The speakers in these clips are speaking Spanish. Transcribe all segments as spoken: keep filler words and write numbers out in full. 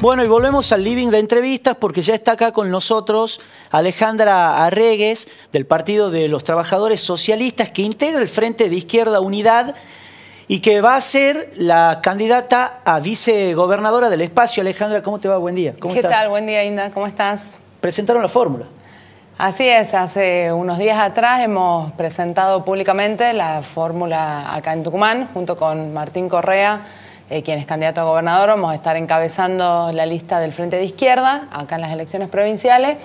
Bueno, y volvemos al living de entrevistas porque ya está acá con nosotros Alejandra Arreguez del Partido de los Trabajadores Socialistas, que integra el Frente de Izquierda Unidad y que va a ser la candidata a vicegobernadora del espacio. Alejandra, ¿cómo te va? Buen día. ¿Cómo estás? ¿Qué tal? Buen día, Inda. ¿Cómo estás? Presentaron la fórmula. Así es. Hace unos días atrás hemos presentado públicamente la fórmula acá en Tucumán junto con Martín Correa, Eh, quien es candidato a gobernador. Vamos a estar encabezando la lista del Frente de Izquierda acá en las elecciones provinciales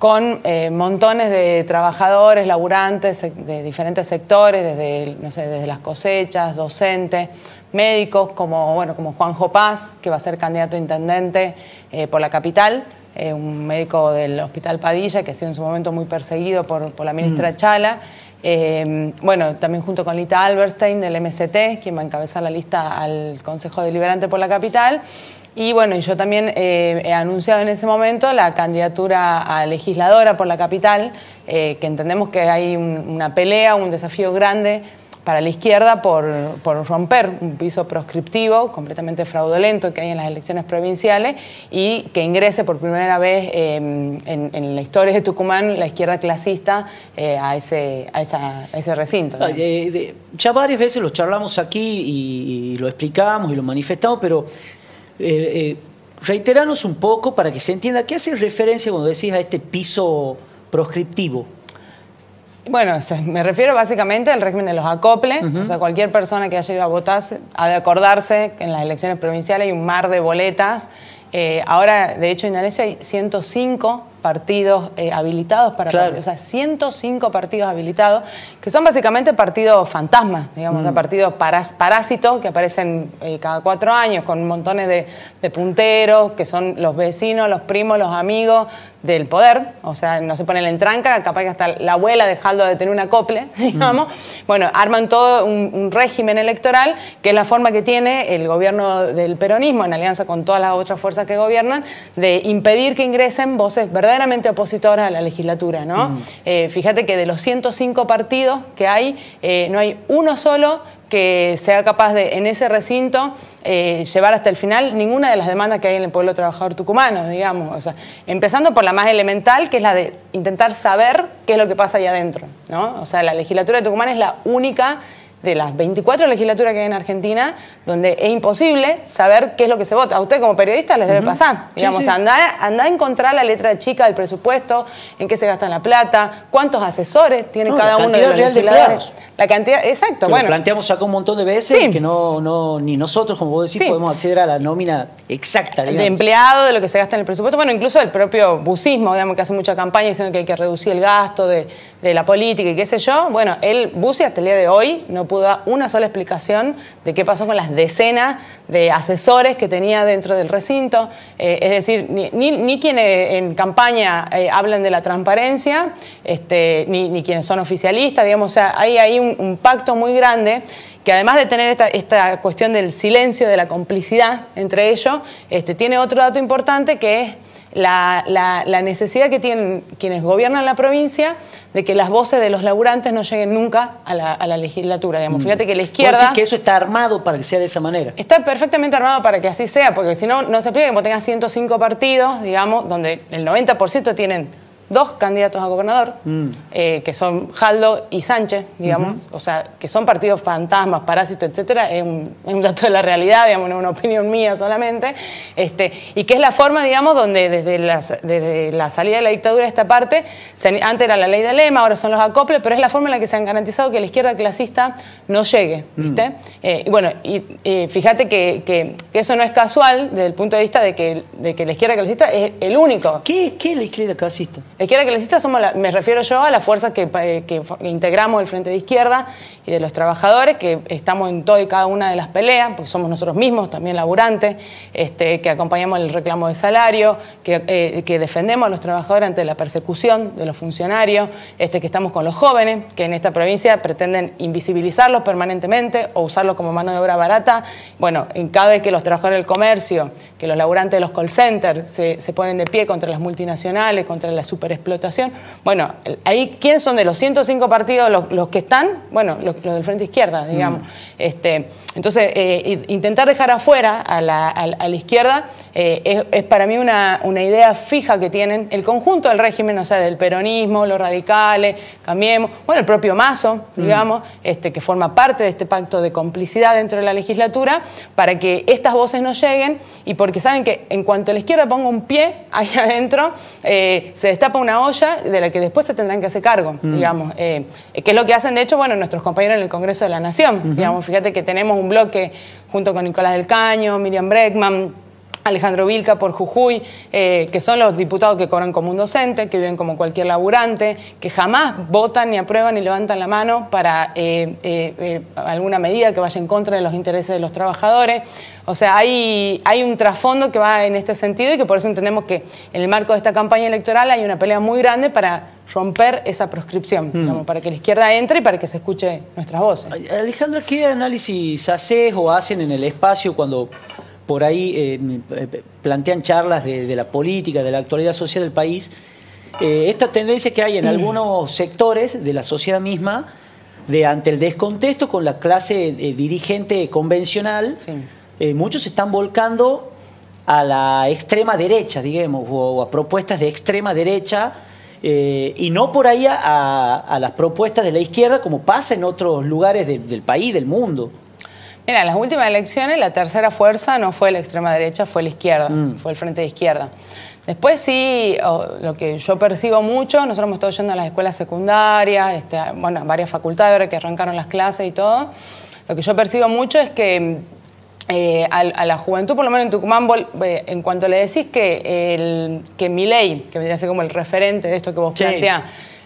con eh, montones de trabajadores, laburantes de diferentes sectores, desde, no sé, desde las cosechas, docentes, médicos, como, bueno, como Juanjo Paz, que va a ser candidato a intendente eh, por la capital, eh, un médico del Hospital Padilla, que ha sido en su momento muy perseguido por, por la ministra mm. Chala. Eh, bueno, también junto con Lita Alberstein del M C T, quien va a encabezar la lista al Consejo Deliberante por la Capital. Y bueno, yo también eh, he anunciado en ese momento la candidatura a legisladora por la Capital, eh, que entendemos que hay un, una pelea, un desafío grande para la izquierda por, por romper un piso proscriptivo completamente fraudulento que hay en las elecciones provinciales y que ingrese por primera vez eh, en, en la historia de Tucumán la izquierda clasista eh, a, ese, a, esa, a ese recinto, ¿no? eh, eh, ya varias veces lo charlamos aquí y, y lo explicamos y lo manifestamos, pero eh, eh, reiteranos un poco para que se entienda qué hace referencia cuando decís a este piso proscriptivo. Bueno, me refiero básicamente al régimen de los acoples. Uh-huh. O sea, cualquier persona que haya ido a votar ha de acordarse que en las elecciones provinciales hay un mar de boletas. Eh, ahora, de hecho, en Indonesia hay ciento cinco partidos eh, habilitados para... Claro. Partidos, o sea, ciento cinco partidos habilitados, que son básicamente partidos fantasmas, digamos, mm. o sea, partidos parás, parásitos que aparecen eh, cada cuatro años con montones de, de punteros, que son los vecinos, los primos, los amigos del poder. O sea, no se ponen en tranca, capaz que hasta la abuela de Jaldo de tener un acople, digamos. Mm. Bueno, arman todo un, un régimen electoral, que es la forma que tiene el gobierno del peronismo, en alianza con todas las otras fuerzas que gobiernan, de impedir que ingresen voces verdaderas verdaderamente opositora a la legislatura, ¿no? Mm. Eh, fíjate que de los ciento cinco partidos que hay, eh, no hay uno solo que sea capaz de, en ese recinto, eh, llevar hasta el final ninguna de las demandas que hay en el pueblo trabajador tucumano, digamos. O sea, empezando por la más elemental, que es la de intentar saber qué es lo que pasa ahí adentro, ¿no? O sea, la legislatura de Tucumán es la única de las veinticuatro legislaturas que hay en Argentina, donde es imposible saber qué es lo que se vota. A usted como periodista les debe pasar. Uh-huh. Digamos, sí, sí. Andá, andá a encontrar la letra chica del presupuesto, en qué se gasta la plata, cuántos asesores tiene no, cada uno de los legisladores. De la cantidad, exacto. Que bueno, lo planteamos acá un montón de veces, sí, que no, no, ni nosotros, como vos decís, sí, podemos acceder a la nómina exacta, digamos, de empleado, de lo que se gasta en el presupuesto. Bueno, incluso el propio busismo, digamos, que hace mucha campaña diciendo que hay que reducir el gasto de, de la política y qué sé yo. Bueno, el Bussi hasta el día de hoy no pudo dar una sola explicación de qué pasó con las decenas de asesores que tenía dentro del recinto. Eh, es decir, ni, ni, ni quienes en campaña eh, hablan de la transparencia, este, ni, ni quienes son oficialistas, digamos. O sea, hay ahí un, un pacto muy grande que, además de tener esta, esta cuestión del silencio, de la complicidad entre ellos, este, tiene otro dato importante, que es La, la, la necesidad que tienen quienes gobiernan la provincia de que las voces de los laburantes no lleguen nunca a la, a la legislatura, digamos. Fíjate que la izquierda... ¿Vos decís que eso está armado para que sea de esa manera? Está perfectamente armado para que así sea, porque si no, no se explica que como tengas ciento cinco partidos, digamos, donde el noventa por ciento tienen dos candidatos a gobernador, mm. eh, que son Jaldo y Sánchez, digamos, uh-huh. o sea, que son partidos fantasmas, parásitos, etcétera, es un, es un dato de la realidad, digamos, no es una opinión mía solamente, este, y que es la forma, digamos, donde desde, las, desde la salida de la dictadura de esta parte, se, antes era la ley de lema, ahora son los acoples, pero es la forma en la que se han garantizado que la izquierda clasista no llegue, ¿viste? Mm. Eh, y bueno, y, eh, fíjate que, que, que eso no es casual desde el punto de vista de que, de que la izquierda clasista es el único. ¿Qué, qué es la izquierda clasista? La izquierda clasista somos, la, me refiero yo a las fuerzas que, que integramos el Frente de Izquierda y de los trabajadores, que estamos en todo y cada una de las peleas, porque somos nosotros mismos también laburantes, este, que acompañamos el reclamo de salario, que, eh, que defendemos a los trabajadores ante la persecución de los funcionarios, este, que estamos con los jóvenes, que en esta provincia pretenden invisibilizarlos permanentemente o usarlos como mano de obra barata. Bueno, en cada vez que los trabajadores del comercio, que los laburantes de los call centers se, se ponen de pie contra las multinacionales, contra la super sobreexplotación. Bueno, ahí, ¿quiénes son de los ciento cinco partidos los, los que están? Bueno, los, los del Frente Izquierda, digamos. Mm. Este, entonces, eh, intentar dejar afuera a la, a, a la izquierda eh, es, es para mí una, una idea fija que tienen el conjunto del régimen, o sea, del peronismo, los radicales, Cambiemos, bueno, el propio Mazo, digamos, mm. este, que forma parte de este pacto de complicidad dentro de la legislatura, para que estas voces no lleguen, y porque saben que en cuanto a la izquierda ponga un pie ahí adentro, eh, se destapa una olla de la que después se tendrán que hacer cargo, mm. digamos. Eh, que es lo que hacen, de hecho, bueno, nuestros compañeros en el Congreso de la Nación. Uh-huh. Digamos, fíjate que tenemos un bloque junto con Nicolás del Caño, Miriam Bregman, Alejandro Vilca por Jujuy, eh, que son los diputados que cobran como un docente, que viven como cualquier laburante, que jamás votan, ni aprueban, ni levantan la mano para eh, eh, eh, alguna medida que vaya en contra de los intereses de los trabajadores. O sea, hay, hay un trasfondo que va en este sentido, y que por eso entendemos que en el marco de esta campaña electoral hay una pelea muy grande para romper esa proscripción, mm. digamos, para que la izquierda entre y para que se escuche nuestras voces. Alejandra, ¿qué análisis haces o hacen en el espacio cuando por ahí eh, plantean charlas de, de la política, de la actualidad social del país, eh, esta tendencia que hay en algunos sectores de la sociedad misma, de ante el descontexto con la clase eh, dirigente convencional, sí. eh, muchos se están volcando a la extrema derecha, digamos, o a propuestas de extrema derecha, eh, y no por ahí a, a las propuestas de la izquierda, como pasa en otros lugares de, del país, del mundo? Mira, en las últimas elecciones la tercera fuerza no fue la extrema derecha, fue la izquierda, mm. fue el Frente de Izquierda. Después sí, lo que yo percibo mucho, nosotros hemos estado yendo a las escuelas secundarias, este, bueno, varias facultades ahora que arrancaron las clases y todo, lo que yo percibo mucho es que eh, a, a la juventud, por lo menos en Tucumán, vol, eh, en cuanto le decís que, el, que Milei, que vendría a ser como el referente de esto que vos sí. planteás,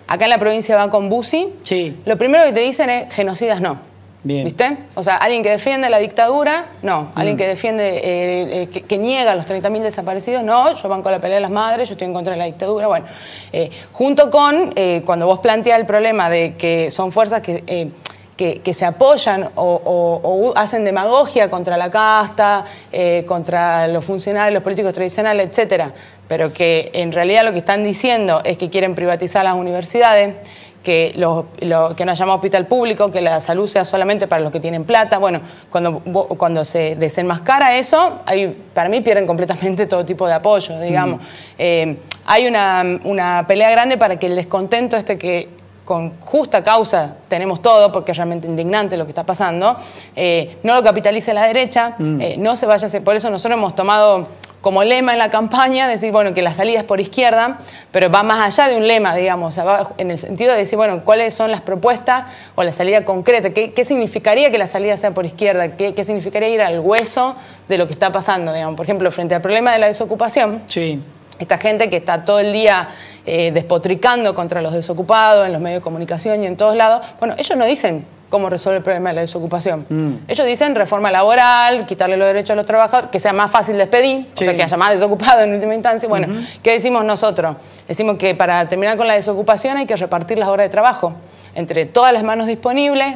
acá en la provincia va con Bussi, sí. lo primero que te dicen es genocidas no. Bien. ¿Viste? O sea, alguien que defiende la dictadura, no. Alguien mm. que defiende, eh, eh, que, que niega a los treinta mil desaparecidos, no. Yo banco la pelea de las madres, yo estoy en contra de la dictadura. Bueno, eh, junto con, eh, cuando vos planteás el problema de que son fuerzas que... Eh, Que, que se apoyan o, o, o hacen demagogia contra la casta, eh, contra los funcionarios, los políticos tradicionales, etcétera, pero que en realidad lo que están diciendo es que quieren privatizar las universidades, que, los, lo, que no haya más hospital público, que la salud sea solamente para los que tienen plata. Bueno, cuando, cuando se desenmascara eso, ahí, para mí pierden completamente todo tipo de apoyo, digamos. Mm. Eh, hay una, una pelea grande para que el descontento este que... con justa causa tenemos todo, porque es realmente indignante lo que está pasando, eh, no lo capitalice la derecha, mm. eh, no se vaya a hacer. Por eso nosotros hemos tomado como lema en la campaña decir, bueno, que la salida es por izquierda, pero va más allá de un lema, digamos, o sea, va en el sentido de decir, bueno, cuáles son las propuestas o la salida concreta, qué, qué significaría que la salida sea por izquierda, ¿Qué, qué significaría ir al hueso de lo que está pasando, digamos. Por ejemplo, frente al problema de la desocupación, sí. esta gente que está todo el día eh, despotricando contra los desocupados en los medios de comunicación y en todos lados, bueno, ellos no dicen cómo resolver el problema de la desocupación. Mm. Ellos dicen reforma laboral, quitarle los derechos a los trabajadores, que sea más fácil despedir, sí. o sea, que haya más desocupados en última instancia. Bueno, uh-huh. ¿qué decimos nosotros? Decimos que para terminar con la desocupación hay que repartir las horas de trabajo entre todas las manos disponibles,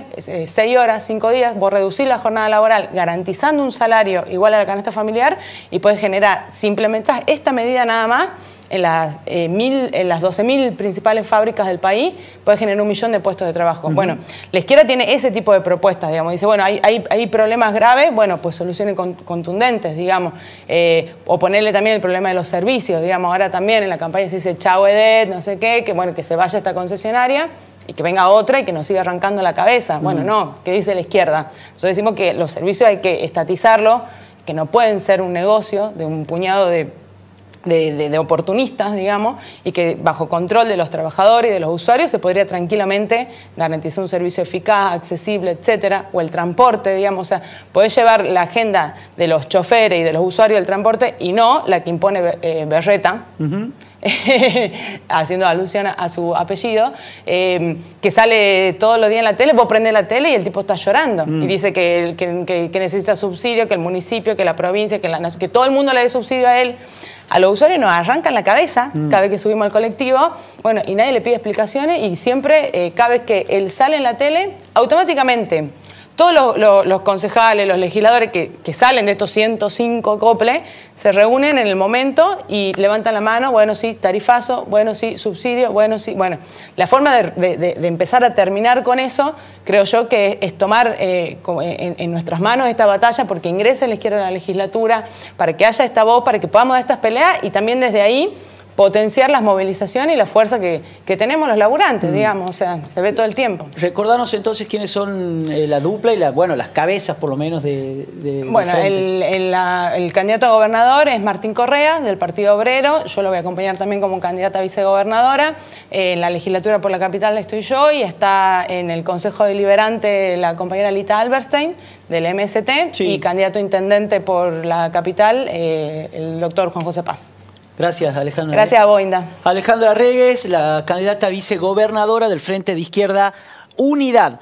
seis horas, cinco días, vos reducís la jornada laboral garantizando un salario igual a la canasta familiar y podés generar, si implementás esta medida nada más, en las, eh, mil, en las doce mil principales fábricas del país, podés generar un millón de puestos de trabajo. Uh-huh. Bueno, la izquierda tiene ese tipo de propuestas, digamos. Dice, bueno, hay, hay, hay problemas graves, bueno, pues soluciones contundentes, digamos. Eh, o ponerle también el problema de los servicios, digamos. Ahora también en la campaña se dice, chau Edet, no sé qué, que bueno, que se vaya esta concesionaria y que venga otra y que nos siga arrancando la cabeza. Bueno, no, ¿qué dice la izquierda? Nosotros decimos que los servicios hay que estatizarlos, que no pueden ser un negocio de un puñado de, de, de, de oportunistas, digamos, y que bajo control de los trabajadores y de los usuarios se podría tranquilamente garantizar un servicio eficaz, accesible, etcétera, o el transporte, digamos. O sea, podés llevar la agenda de los choferes y de los usuarios del transporte y no la que impone eh, Berreta, uh-huh. haciendo alusión a su apellido, eh, que sale todos los días en la tele, vos prendés la tele y el tipo está llorando mm. y dice que, que, que necesita subsidio, que el municipio, que la provincia, que, la, que todo el mundo le dé subsidio a él. A los usuarios nos arrancan la cabeza mm. cada vez que subimos al colectivo, bueno, y nadie le pide explicaciones, y siempre eh, cada vez que él sale en la tele, automáticamente todos los, los, los concejales, los legisladores que, que salen de estos ciento cinco acoples, se reúnen en el momento y levantan la mano, bueno, sí, tarifazo, bueno, sí, subsidio, bueno, sí. Bueno, la forma de, de, de empezar a terminar con eso, creo yo que es tomar eh, en, en nuestras manos esta batalla porque ingrese la izquierda a la legislatura, para que haya esta voz, para que podamos dar estas peleas y también desde ahí potenciar las movilizaciones y la fuerza que, que tenemos los laburantes, mm. digamos, o sea, se ve todo el tiempo. Recordanos entonces quiénes son eh, la dupla y la, bueno, las cabezas por lo menos de... de bueno, de el, el, la, el candidato a gobernador es Martín Correa, del Partido Obrero, yo lo voy a acompañar también como candidata a vicegobernadora, eh, en la legislatura por la capital estoy yo y está en el Consejo Deliberante la compañera Lita Alberstein, del M C T, sí. Y candidato a intendente por la capital, eh, el doctor Juanjo Paz. Gracias, Alejandra. Gracias a vos, Inda. Alejandra Arreguez, la candidata vicegobernadora del Frente de Izquierda Unidad.